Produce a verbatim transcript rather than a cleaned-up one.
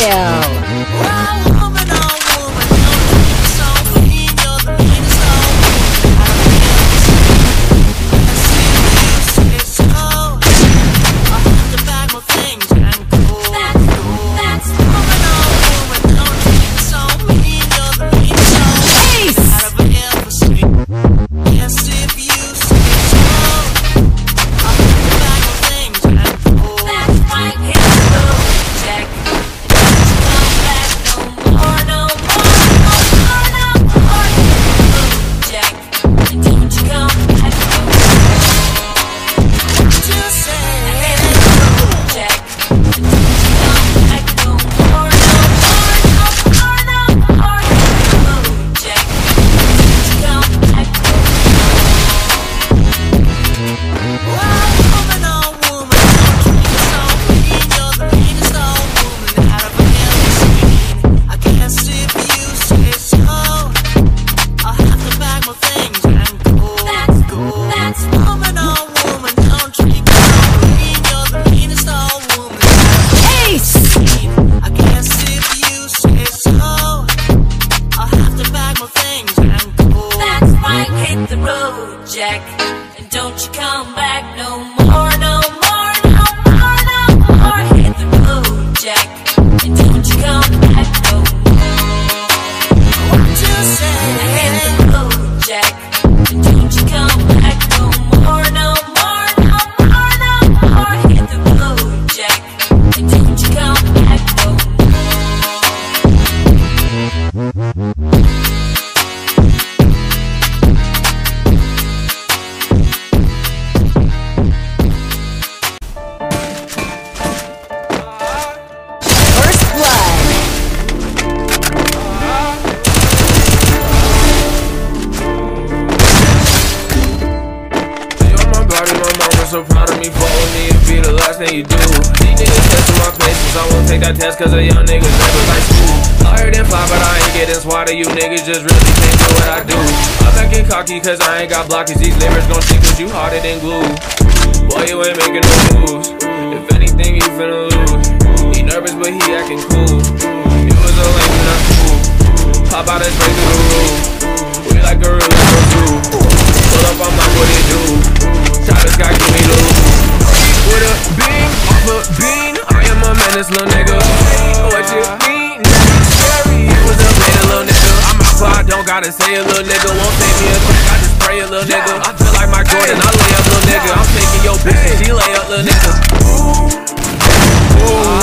kill. Jack, and don't you come back no more, no more, no more, no more. Hit the road, Jack, and don't you come back no more. What you say? Hit the road, Jack, and don't you come back no more, no more, no more, no more. Hit the road, Jack, and don't you come back no more. So proud of me for only it'd be the last thing you do. These niggas testing my patience, I won't take that test cause a young niggas never like school. Higher than fly, but I ain't getting swatted. You niggas just really can't do what I do. I'm acting cocky cause I ain't got blockage. These lyrics gon' stick cause you harder than glue. Boy, you ain't making no moves. If anything, you finna lose. He nervous, but he acting cool. It was a lame, you not cool. Pop out and break through the roof. We like gorillas go through. Pull up, I'm like, what it do? Shot this guy, give me loose. With a beam, off a beam, I am a man, this little nigga. What you mean? Scary. It was a man, little nigga. I'm out, so I don't gotta say a little nigga. Won't take me a crack, I just pray a little nigga. I feel like my Jordan, I lay up, little nigga. I'm taking your bitch, and she lay up, little nigga. Ooh. Ooh.